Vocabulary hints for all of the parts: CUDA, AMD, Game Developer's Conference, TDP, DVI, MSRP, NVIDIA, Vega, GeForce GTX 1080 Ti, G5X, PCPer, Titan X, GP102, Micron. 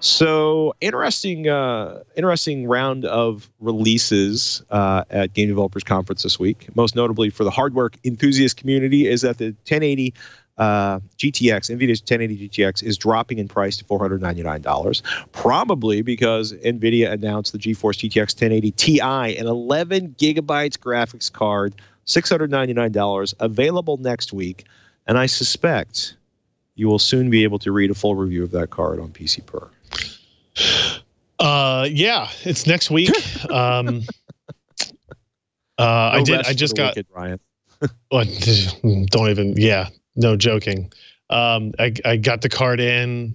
So interesting round of releases at Game Developers Conference this week. Most notably for the hardware enthusiast community is that the 1080 GTX, NVIDIA's 1080 GTX, is dropping in price to $499, probably because NVIDIA announced the GeForce GTX 1080 Ti, an 11 gigabytes graphics card, $699, available next week. And I suspect you will soon be able to read a full review of that card on PCPer. Yeah, it's next week. I just got Ryan. Yeah. No joking. I got the card in.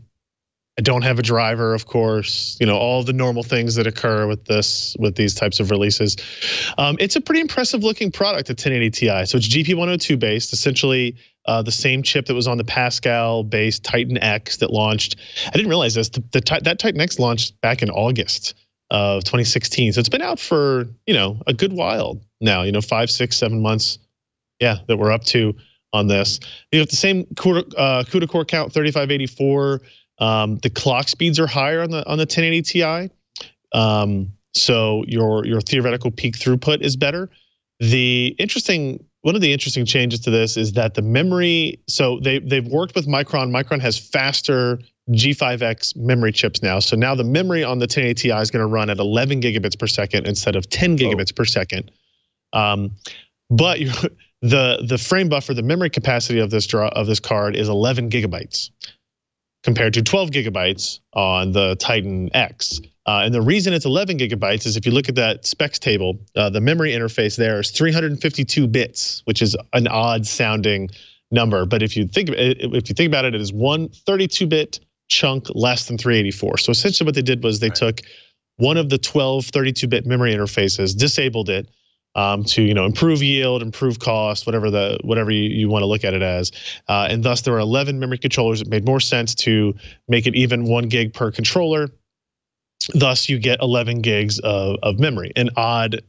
I don't have a driver, of course. You know, all the normal things that occur with these types of releases. It's a pretty impressive looking product, the 1080 Ti. So it's GP102 based, essentially the same chip that was on the Pascal based Titan X that launched. I didn't realize this. That Titan X launched back in August of 2016. So it's been out for, you know, a good while now. You know, 5, 6, 7 months. Yeah, that we're up to on this. You have the same CUDA core count, 3584. The clock speeds are higher on the 1080 Ti, so your theoretical peak throughput is better. One of the interesting changes to this is that the memory. So they've worked with Micron. Micron has faster G5X memory chips now. So now the memory on the 1080 Ti is going to run at 11 gigabits per second instead of 10 gigabits per second. But the frame buffer, the memory capacity of this card is 11 gigabytes compared to 12 gigabytes on the Titan X. And the reason it's 11 gigabytes is if you look at that specs table, the memory interface there is 352 bits, which is an odd sounding number. But if you think about it, it is one 32-bit chunk less than 384. So essentially what they did was they took one of the 12 32-bit memory interfaces, disabled it, to, you know, improve yield, improve cost, whatever you want to look at it as, and thus there are 11 memory controllers. It made more sense to make it even 1 gig per controller. Thus, you get 11 gigs of memory, an odd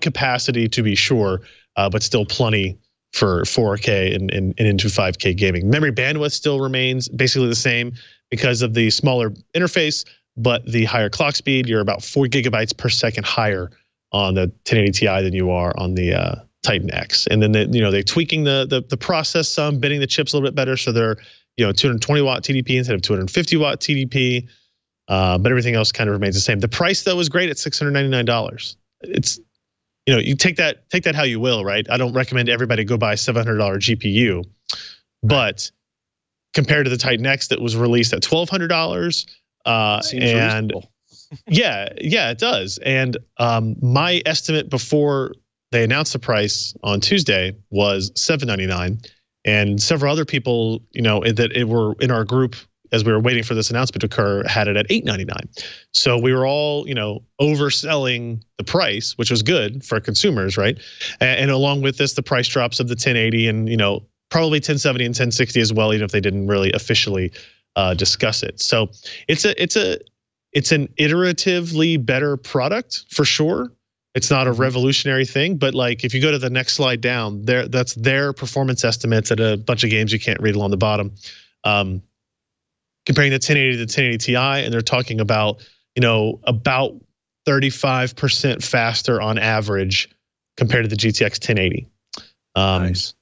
capacity to be sure, but still plenty for 4K and into 5K gaming. Memory bandwidth still remains basically the same because of the smaller interface, but the higher clock speed. You're about 4 gigabytes per second higher on the 1080 Ti than you are on the Titan X. And then they're tweaking the process some, bending the chips a little bit better, so they're 220 watt TDP instead of 250 watt TDP. But everything else kind of remains the same. The price though is great at $699. It's, you know, you take that how you will, right? I don't recommend everybody go buy a $700 GPU, but compared to the Titan X that was released at $1,200, and reasonable. yeah, it does. And my estimate before they announced the price on Tuesday was $799, and several other people, you know, were in our group as we were waiting for this announcement to occur, had it at $899. So we were all, you know, overselling the price, which was good for consumers, right? And along with this, the price drops of the 1080 and, you know, probably 1070 and 1060 as well, even if they didn't really officially discuss it. So it's an iteratively better product for sure. It's not a revolutionary thing, but like if you go to the next slide down, that's their performance estimates at a bunch of games you can't read along the bottom. Comparing the 1080 to the 1080 Ti, and they're talking about, you know, about 35% faster on average compared to the GTX 1080. Nice.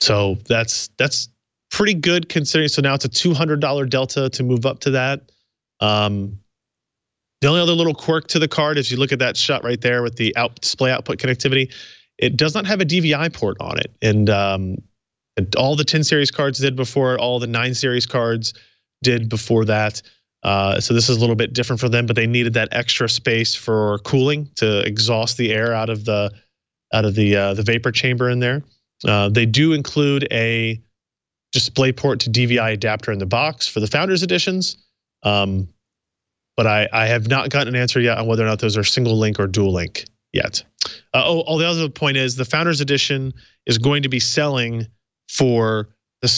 So that's pretty good considering. So now it's a $200 delta to move up to that. The only other little quirk to the card is you look at that shot right there with the display output connectivity. It does not have a DVI port on it. And all the 10 series cards did before, all the 9 series cards did before that. So this is a little bit different for them, but they needed that extra space for cooling to exhaust the air out of the vapor chamber in there. They do include a DisplayPort to DVI adapter in the box for the Founders Editions. But I have not gotten an answer yet on whether or not those are single link or dual link yet. The other point is the Founders Edition is going to be selling for that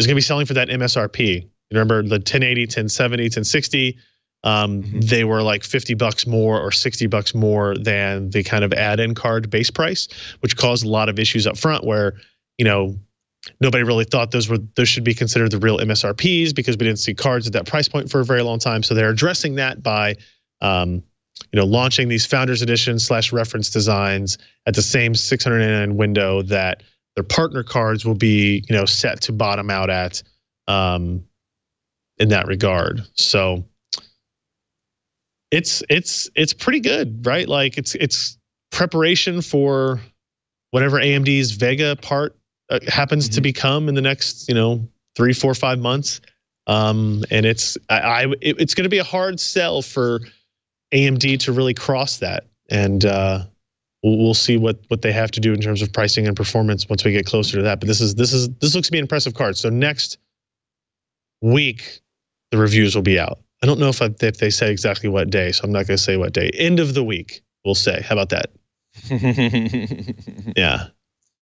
MSRP. You remember the 1080, 1070, 1060, they were like $50 more or $60 more than the kind of add-in card base price, which caused a lot of issues up front where, you know, Nobody really thought those should be considered the real MSRPs because we didn't see cards at that price point for a very long time. So they're addressing that by launching these Founders Edition / reference designs at the same $699 window that their partner cards will be, set to bottom out at in that regard. So it's pretty good, right? Like it's preparation for whatever AMD's Vega part happens to become in the next, 3, 4, 5 months. And it's going to be a hard sell for AMD to really cross that. And we'll see what they have to do in terms of pricing and performance once we get closer to that. But this looks to be an impressive card. So next week, the reviews will be out. I don't know if they say exactly what day, so I'm not going to say what day. End of the week, we'll say. How about that? Yeah.